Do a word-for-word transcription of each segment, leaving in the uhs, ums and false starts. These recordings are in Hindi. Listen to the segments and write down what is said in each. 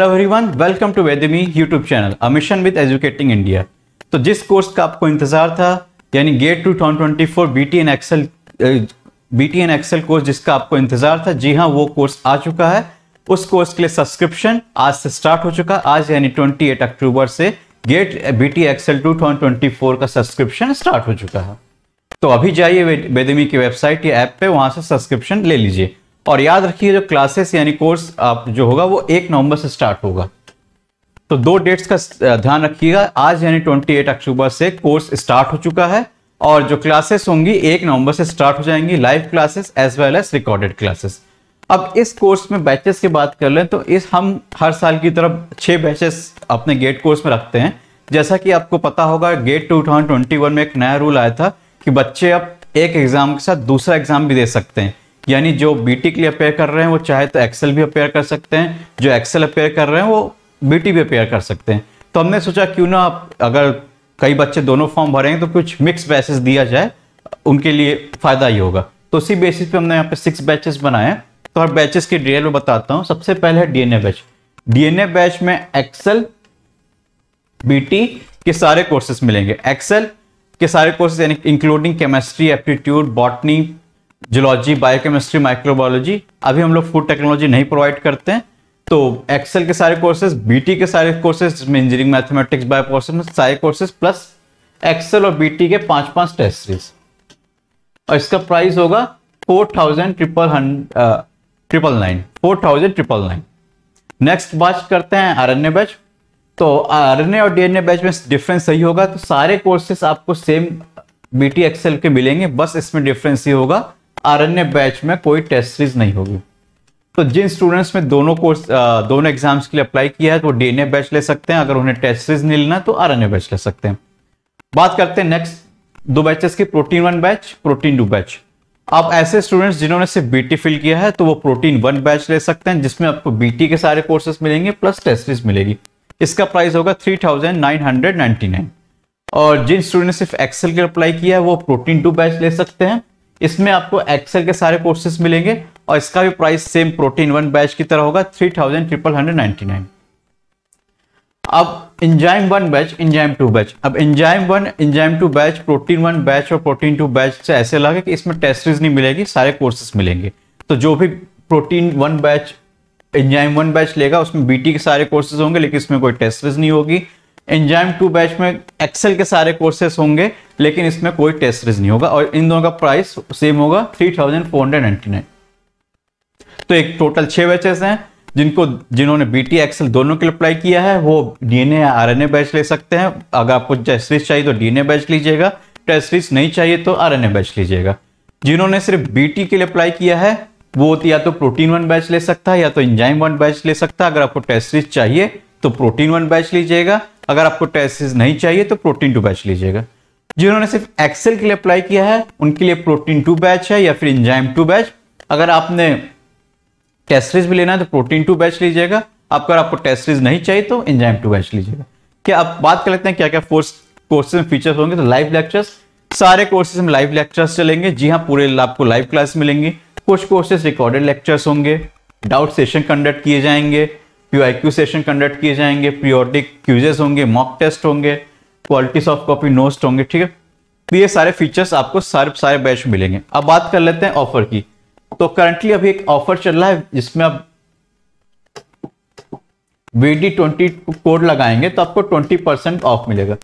Hello everyone, welcome to Vedemy YouTube channel a mission with educating India. तो जिस कोर्स का आपको इंतजार था यानी GATE two twenty twenty four BT and XL BT and XL course जिसका आपको इंतजार था, जी हाँ वो कोर्स आ चुका है। उस कोर्स के लिए सब्सक्रिप्शन आज से स्टार्ट हो चुका है। आज यानी अट्ठाईस अक्टूबर से GATE BT XL two twenty twenty four का सब्सक्रिप्शन स्टार्ट हो चुका है। तो अभी जाइए वेदमी की वेबसाइट या ऐप पे, वहाँ से सब्सक्रिप्शन ले लीजिए। और याद रखिए जो क्लासेस यानी कोर्स आप जो होगा वो एक नवंबर से स्टार्ट होगा। तो दो डेट्स का ध्यान रखिएगा। आज यानी अट्ठाईस अक्टूबर से कोर्स स्टार्ट हो चुका है और जो क्लासेस होंगी एक नवंबर से स्टार्ट हो जाएंगी, live classes as well as recorded classes. अब इस कोर्स में बैचेस की बात कर लें तो इस हम हर साल की तरफ छः बैचेस अपने गेट कोर्स में रखते हैं। जैसा कि आपको पता होगा GATE two thousand twenty one में एक नया रूल आया था कि बच्चे अब एक एग्जाम के साथ दूसरा एग्जाम भी दे सकते हैं। यानी जो बीटी के लिए अपेयर कर रहे हैं वो चाहे तो एक्सेल भी अपेयर कर सकते हैं, जो एक्सेल अपेयर कर रहे हैं वो बीटी भी अपेयर कर सकते हैं। तो हमने सोचा क्यों ना आप अगर कई बच्चे दोनों फॉर्म भरेंगे तो कुछ मिक्स बैचेस दिया जाए, उनके लिए फ़ायदा ही होगा। तो उसी बेसिस पे हमने यहाँ पे सिक्स बैचेस बनाए हैं। तो हर बैचेस के डिटेल में बताता हूँ। सबसे पहले है D N A batch. D N A batch में एक्सेल बीटी के सारे कोर्सेस मिलेंगे। एक्सेल के सारे कोर्सेज यानी including chemistry, aptitude, botany, geology, biochemistry, microbiology. अभी हम लोग फूड टेक्नोलॉजी नहीं प्रोवाइड करते हैं। तो एक्सेल के सारे कोर्सेज, बीटी के सारे कोर्सेज जिसमें इंजीनियरिंग, मैथमेटिक्स, बायो प्रोसेस सारे कोर्सेज प्लस एक्सेल और बीटी के पांच पांच टेस्ट सीरीज। और इसका प्राइस होगा four thousand triple nine. Four thousand triple nine. Next batch करते हैं आरएनए बैच। तो आरएनए और डीएनए बैच में डिफरेंस सही होगा। तो सारे कोर्सेस आपको सेम बीटी एक्सेल के मिलेंगे, बस इसमें डिफरेंस ये होगा आरएनए बैच में कोई टेस्ट सीरीज नहीं होगी। तो जिन स्टूडेंट्स में दोनों कोर्स दोनों एग्जाम्स के लिए अप्लाई किया है तो डीएनए बैच ले सकते हैं, अगर उन्हें टेस्ट सीरीज नहीं लेना तो आरएनए बैच ले सकते हैं। बात करते हैं नेक्स्ट दो बैचेस की, protein one batch, protein two batch. आप ऐसे स्टूडेंट्स जिन्होंने सिर्फ बीटी फिल किया है तो वो प्रोटीन वन बैच ले सकते हैं, जिसमें आपको बीटी के सारे कोर्सेस मिलेंगे प्लस टेस्ट सीरीज मिलेगी। इसका प्राइस होगा three thousand nine hundred ninety nine. और जिन स्टूडेंट ने सिर्फ एक्सेल के अप्लाई किया है वो प्रोटीन टू बैच ले सकते हैं। इसमें आपको एक्सेल के सारे कोर्सेस मिलेंगे और इसका भी price same protein one batch की तरह होगा three thousand triple hundred ninety nine. अब enzyme one batch, enzyme two batch. अब enzyme one, enzyme two batch protein one batch और प्रोटीन टू बैच से ऐसे लगे कि इसमें टेस्ट सीरीज नहीं मिलेगी, सारे कोर्सेस मिलेंगे। तो जो भी protein one batch, enzyme one batch लेगा उसमें बीटी के सारे कोर्सेज होंगे लेकिन इसमें कोई टेस्ट सीरीज नहीं होगी। एंजाइम टू बैच में एक्सेल के सारे कोर्सेज होंगे लेकिन इसमें कोई टेस्ट सीरीज नहीं होगा। और इन दोनों का प्राइस सेम होगा three thousand four hundred ninety nine. तो एक टोटल छह बैचेस हैं। जिनको जिन्होंने बीटी एक्सेल दोनों के लिए अप्लाई किया है वो डीएनए या आरएनए बैच ले सकते हैं। अगर आपको टेस्ट सीरीज चाहिए तो डीएनए बैच लीजिएगा, टेस्ट सीरीज नहीं चाहिए तो आरएनए बैच लीजिएगा। जिन्होंने सिर्फ बीटी के लिए अप्लाई किया है वो या तो प्रोटीन वन बैच ले सकता है या तो एंजाइम वन बैच ले सकता है। अगर आपको टेस्ट सीरीज चाहिए तो प्रोटीन वन बैच लीजिएगा, अगर आपको टेस्ट सीरीज नहीं चाहिए तो प्रोटीन टू बैच लीजिएगा। जिन्होंने सिर्फ एक्सेल के लिए अप्लाई किया है उनके लिए प्रोटीन टू बैच है या फिर एंजाइम टू बैच। अगर आपने टेस्ट सीरीज भी लेना है तो प्रोटीन टू बैच लीजिएगा, अगर आपको टेस्ट सीरीज नहीं चाहिए तो एंजाइम टू बैच लीजिएगा। क्या आप बात कर लेते हैं क्या क्या फोर्स कोर्सेज में फीचर्स होंगे। तो लाइव लेक्चर्स, सारे कोर्सेज में लाइव लेक्चर्स चलेंगे। जी हाँ, पूरे आपको लाइव क्लास मिलेंगी। कुछ कोर्सेज रिकॉर्डेड लेक्चर्स होंगे, डाउट सेशन कंडक्ट किए जाएंगे, P I Q session conduct किए जाएंगे, पीरियोडिक क्यूजेस होंगे, मॉक टेस्ट होंगे, क्वालिटी ऑफ कॉपी नोट्स होंगे। ठीक है, तो ये सारे फीचर्स आपको सारे सारे बैच मिलेंगे। अब बात कर लेते हैं ऑफर की। तो करंटली अभी एक ऑफर चल रहा है जिसमें आप वी डी ट्वेंटी कोड लगाएंगे तो आपको ट्वेंटी परसेंट ऑफ मिलेगा।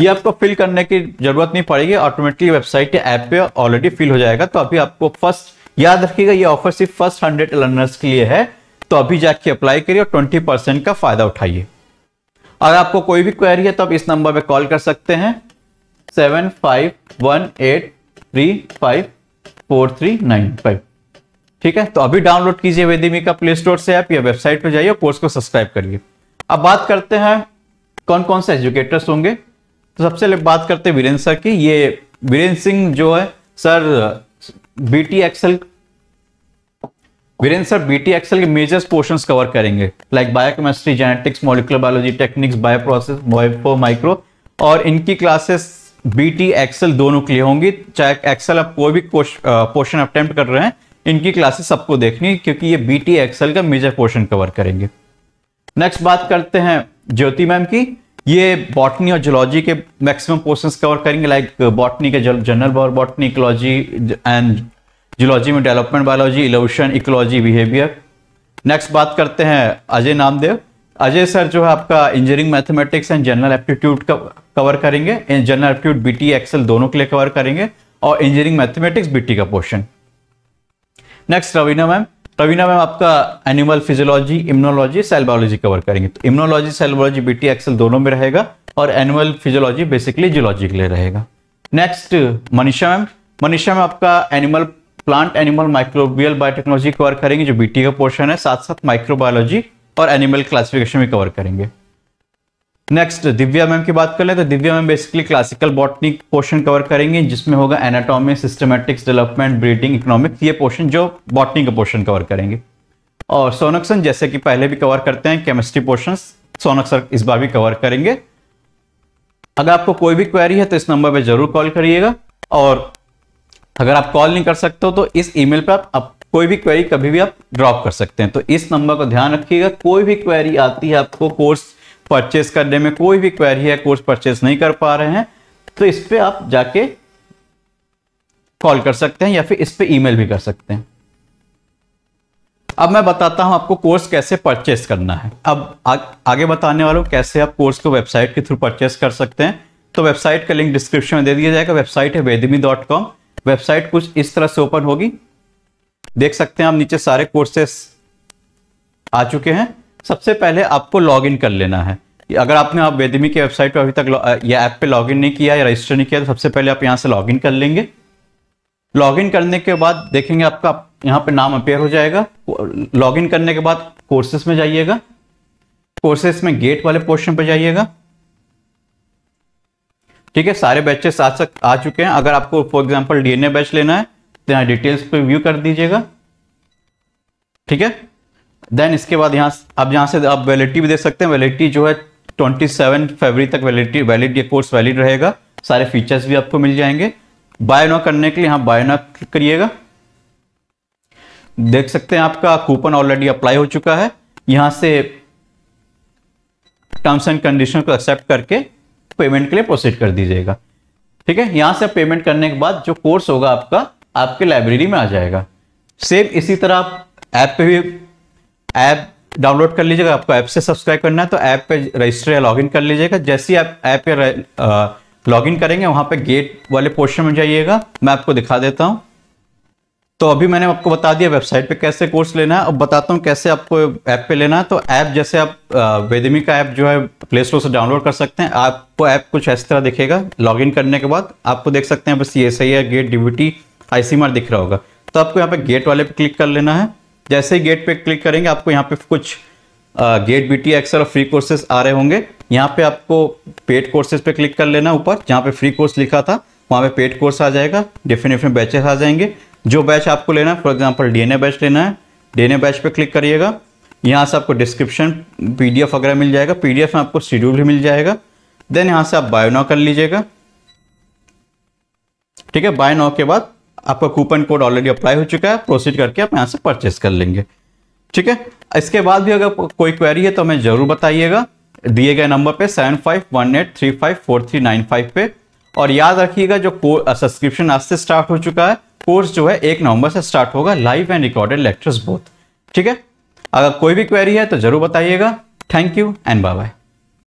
ये आपको फिल करने की जरूरत नहीं पड़ेगी, ऑटोमेटिकली वेबसाइट या ऐप पे ऑलरेडी फिल हो जाएगा। तो अभी आपको फर्स्ट याद रखिएगा ये ऑफर सिर्फ फर्स्ट हंड्रेड लर्नर्स के लिए है। तो अभी जाके अप्लाई करिए और ट्वेंटी परसेंट का फायदा उठाइए। अगर आपको कोई भी क्वेरी है तो आप इस नंबर पे कॉल कर सकते हैं seven five one eight three five four three nine five. ठीक है, तो अभी डाउनलोड कीजिए वेदमी का प्ले स्टोर से ऐप या वेबसाइट पे जाइए, कोर्स को सब्सक्राइब करिए। अब बात करते हैं कौन कौन से एजुकेटर्स होंगे। तो सबसे बात करते हैं वीरेंद्र सर की। ये वीरेंद्र सिंह जो है sir BT XL Virendra sir BT XL के मेजर पोर्शंस कवर करेंगे like biochemistry, genetics, molecular biology, techniques, bio process, bio micro. और इनकी क्लासेस बीटी एक्सेल दोनों के लिए होंगी। चाहे एक्सेल आप कोई भी पोर्शन अटेम्प्ट कर रहे हैं, इनकी क्लासेस सबको देखनी क्योंकि ये बीटी एक्सेल का मेजर पोर्शन कवर करेंगे। नेक्स्ट बात करते हैं ज्योति मैम की। ये बॉटनी और जूलॉजी के मैक्सिमम पोर्शंस कवर करेंगे, लाइक बॉटनी के general botany, ecology and zoology में development biology, evolution, ecology, behaviour. Next बात करते हैं अजय नामदेव। अजय सर जो है आपका engineering mathematics and general aptitude cover करेंगे, जनरल एप्टीट्यूड बीटी एक्सेल दोनों के लिए कवर करेंगे और इंजीनियरिंग मैथमेटिक्स बीटी का portion. Next Raveena ma'am. Raveena ma'am आपका animal physiology, immunology, cell biology cover करेंगे। तो immunology, cell biology, BT XL दोनों में रहेगा और एनिमल फिजियोलॉजी बेसिकली जूलॉजी के लिए रहेगा। Next Manisha ma'am. Manisha ma'am आपका animal plant animal microbial biotechnology cover करेंगे जो बीटी का पोर्शन है, साथ साथ माइक्रोबायोलॉजी और एनिमल क्लासिफिकेशन भी कवर करेंगे। नेक्स्ट दिव्या मैम की बात कर लें तो Divya ma'am basically classical botany portion cover करेंगे जिसमें होगा anatomy, systematics, development, breeding, economics, ये पोर्शन जो बॉटनी का पोर्शन कवर करेंगे। और सोनक सर जैसे कि पहले भी कवर करते हैं केमिस्ट्री पोर्शन, सोनक सर इस बार भी कवर करेंगे। अगर आपको कोई भी क्वेरी है तो इस नंबर पर जरूर कॉल करिएगा, और अगर आप कॉल नहीं कर सकते हो तो इस ईमेल पर आप, आप कोई भी क्वेरी कभी भी आप ड्रॉप कर सकते हैं। तो इस नंबर को ध्यान रखिएगा, कोई भी क्वेरी आती है आपको कोर्स परचेस करने में, कोई भी क्वेरी है कोर्स परचेस नहीं कर पा रहे हैं तो इस पर आप जाके कॉल कर सकते हैं या फिर इस पर ईमेल भी कर सकते हैं। अब मैं बताता हूं आपको कोर्स कैसे परचेस करना है। अब आ, आगे बताने वालों कैसे आप कोर्स को वेबसाइट के थ्रू परचेस कर सकते हैं। तो वेबसाइट का लिंक डिस्क्रिप्शन में दे दिया जाएगा। वेबसाइट है वेदमी डॉट कॉम। वेबसाइट कुछ इस तरह से ओपन होगी, देख सकते हैं आप नीचे सारे कोर्सेस आ चुके हैं। सबसे पहले आपको लॉगिन कर लेना है। अगर आपने आप वेदमी की वेबसाइट पर अभी तक या ऐप पे लॉगिन नहीं किया या रजिस्टर नहीं किया तो सबसे पहले आप यहां से लॉगिन कर लेंगे। लॉगिन करने के बाद देखेंगे आपका यहां पे नाम अपेयर हो जाएगा। लॉगिन करने के बाद कोर्सेस में जाइएगा, कोर्सेस में गेट वाले पोर्शन पर जाइएगा। ठीक है, सारे बैचेस आ सक आ चुके हैं। अगर आपको फॉर एग्जांपल डीएनए बैच लेना है तो यहाँ डिटेल्स पे व्यू कर दीजिएगा। ठीक है, देन इसके बाद यहाँ अब यहाँ से आप वैलिडिटी भी दे सकते हैं। वैलिडिटी जो है सत्ताईस फरवरी तक वैलिडिटी वैलिड ये कोर्स वैलिड रहेगा। सारे फीचर्स भी आपको मिल जाएंगे। बाय नाउ करने के लिए यहाँ बाय नाउ क्लिक करिएगा। देख सकते हैं आपका कूपन ऑलरेडी अप्लाई हो चुका है। यहाँ से टर्म्स एंड कंडीशन को एक्सेप्ट करके पेमेंट के लिए प्रोसीड कर दीजिएगा। ठीक है, यहां से पेमेंट करने के बाद जो कोर्स होगा आपका आपके लाइब्रेरी में आ जाएगा। सेम इसी तरह आप ऐप पे भी ऐप डाउनलोड कर लीजिएगा। आपको ऐप से सब्सक्राइब करना है तो ऐप पे रजिस्टर या लॉगिन कर लीजिएगा। जैसे ही आप ऐप पे लॉगिन करेंगे वहां पे गेट वाले पोर्शन में जाइएगा। मैं आपको दिखा देता हूँ। तो अभी मैंने आपको बता दिया वेबसाइट पे कैसे कोर्स लेना है, अब बताता हूँ कैसे आपको ऐप पे लेना है। तो ऐप जैसे आप वेदमी का ऐप जो है प्ले स्टोर से डाउनलोड कर सकते हैं। आपको ऐप कुछ इस तरह दिखेगा। लॉगिन करने के बाद आपको देख सकते हैं बस ये सही है, गेट, डीबीटी, आईसीएमआर दिख रहा होगा। तो आपको यहाँ पे गेट वाले पे क्लिक कर लेना है। जैसे ही गेट पे क्लिक करेंगे आपको यहाँ पे कुछ आ, गेट, बीटी, एक्सेल और फ्री कोर्सेज आ रहे होंगे। यहाँ पे आपको पेड कोर्सेज पे क्लिक कर लेना। ऊपर जहाँ पे फ्री कोर्स लिखा था वहाँ पे पेड कोर्स आ जाएगा। डिफरेंट डिफरेंट बैचेस आ जाएंगे। जो बैच आपको लेना है, फॉर एग्जाम्पल डीएनए बैच लेना है, डीएनए बैच पे क्लिक करिएगा। यहाँ से आपको डिस्क्रिप्शन, पीडीएफ वगैरह मिल जाएगा। पीडीएफ में आपको शेड्यूल भी मिल जाएगा। देन यहाँ से आप बाय नाउ कर लीजिएगा। ठीक है, बाय नाउ के बाद आपका कूपन कोड ऑलरेडी अप्लाई हो चुका है, प्रोसीड करके आप यहाँ से परचेस कर लेंगे। ठीक है, इसके बाद भी अगर कोई क्वेरी है तो हमें जरूर बताइएगा दिए गए नंबर पे seven five one eight three five four three nine five पे। और याद रखिएगा जो सब्सक्रिप्शन आज से स्टार्ट हो चुका है, कोर्स जो है एक नवंबर से स्टार्ट होगा, live and recorded lectures both. ठीक है, अगर कोई भी क्वेरी है तो जरूर बताइएगा। Thank you and bye bye.